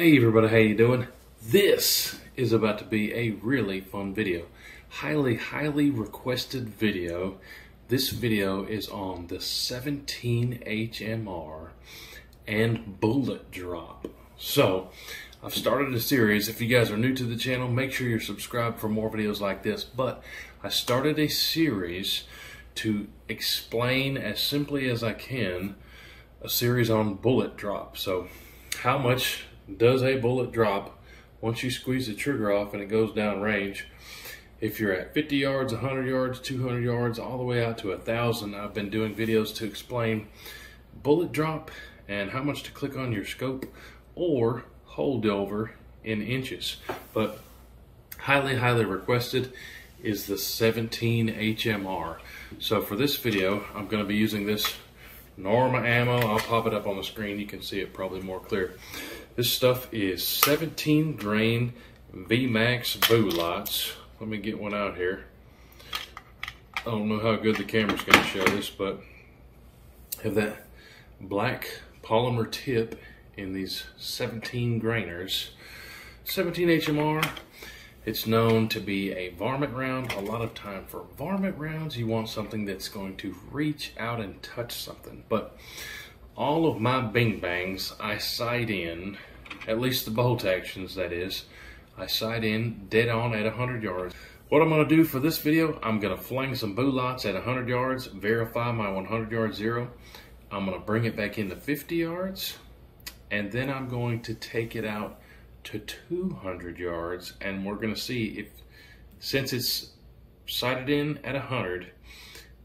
Hey everybody, how you doing? This is about to be a really fun video. Highly requested video. This video is on the 17 HMR and bullet drop. So I've started a series. If you guys are new to the channel, make sure you're subscribed for more videos like this. But I started a series to explain as simply as I can a series on bullet drop. So how much does a bullet drop once you squeeze the trigger off and it goes down range? If you're at 50 yards, 100 yards, 200 yards, all the way out to 1,000, I've been doing videos to explain bullet drop and how much to click on your scope or hold over in inches. But highly requested is the 17 HMR. So for this video, I'm going to be using this NORMA ammo. I'll pop it up on the screen. You can see it probably more clear. This stuff is 17 grain VMAX bullets. Let me get one out here. I don't know how good the camera's going to show this, but have that black polymer tip in these 17 grainers. 17 HMR. It's known to be a varmint round. A lot of time for varmint rounds, you want something that's going to reach out and touch something. But all of my bing bangs, I sight in, at least the bolt actions that is, I sight in dead on at 100 yards. What I'm going to do for this video, I'm going to fling some bullets at 100 yards, verify my 100 yard zero. I'm going to bring it back into 50 yards, and then I'm going to take it out to 200 yards, and we're going to see if, since it's sighted in at 100,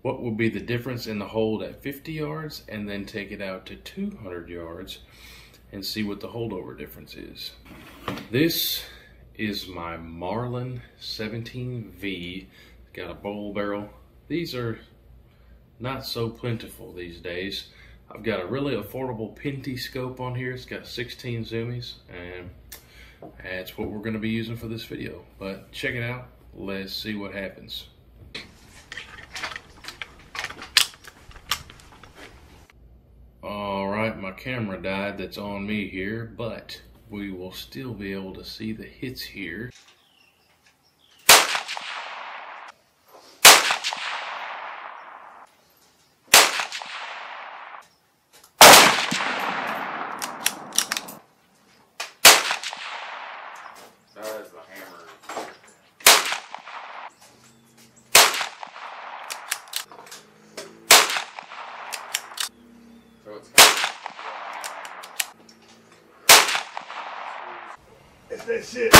what will be the difference in the hold at 50 yards, and then take it out to 200 yards and see what the holdover difference is. This is my Marlin 17V. Got a bowl barrel. These are not so plentiful these days. I've got a really affordable pinty scope on here. It's got 16 zoomies, and that's what we're going to be using for this video. But check it out. Let's see what happens. Alright, my camera died, that's on me here, but we will still be able to see the hits here. That's the hammer. It's that shit.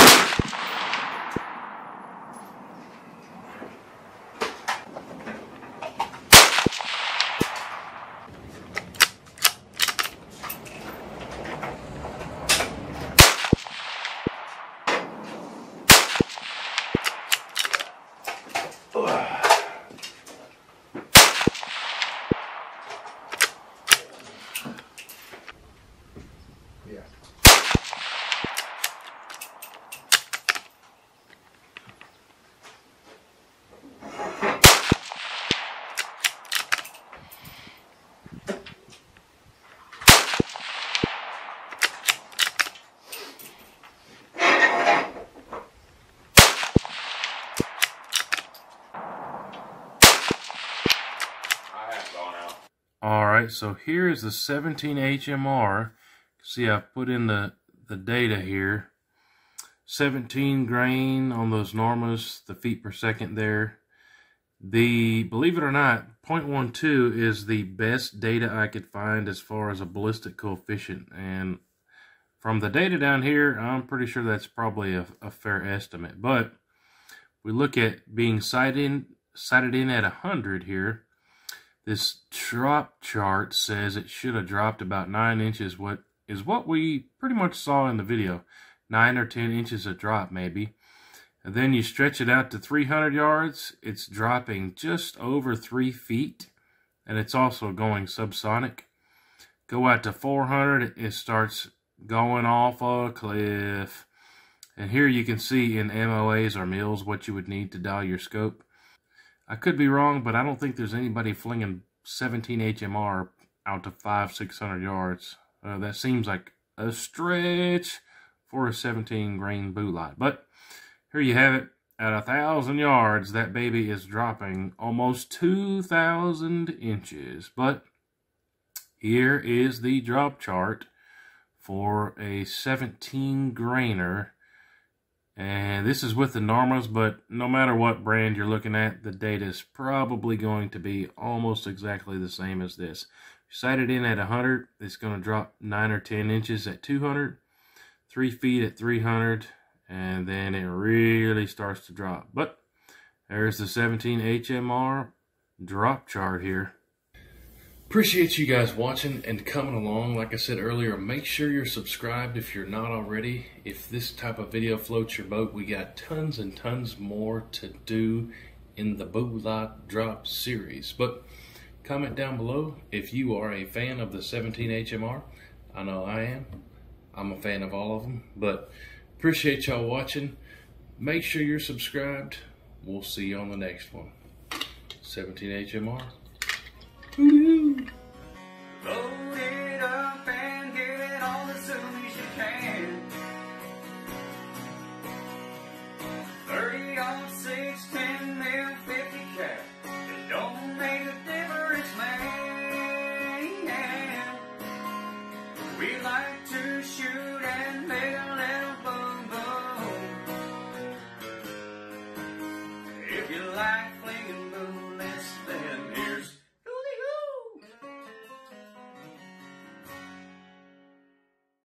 Alright, so here is the 17 HMR. See, I've put in the data here. 17 grain on those NORMAs, the feet per second there. The, believe it or not, 0.12 is the best data I could find as far as a ballistic coefficient. And from the data down here, I'm pretty sure that's probably a fair estimate. But we look at being sighted in at 100 here. This drop chart says it should have dropped about 9 inches, what is what we pretty much saw in the video. 9 or 10 inches of drop maybe. And then you stretch it out to 300 yards, it's dropping just over 3 feet, and it's also going subsonic. Go out to 400, it starts going off a cliff. And here you can see in MOAs or mils what you would need to dial your scope. I could be wrong, but I don't think there's anybody flinging 17 HMR out to 500, 600 yards. That seems like a stretch for a 17 grain blue light. But here you have it. At 1,000 yards, that baby is dropping almost 2,000 inches. But here is the drop chart for a 17 grainer. And this is with the NORMAs, but no matter what brand you're looking at, the data is probably going to be almost exactly the same as this. If you sight it in at 100, it's going to drop 9 or 10 inches at 200, 3 feet at 300, and then it really starts to drop. But there's the 17 HMR drop chart here. Appreciate you guys watching and coming along. Like I said earlier, make sure you're subscribed if you're not already. If this type of video floats your boat, we got tons and tons more to do in the Blue Light Drop series. But comment down below if you are a fan of the 17 HMR. I know I am. I'm a fan of all of them. But appreciate y'all watching. Make sure you're subscribed. We'll see you on the next one. 17 HMR. Woo-hoo.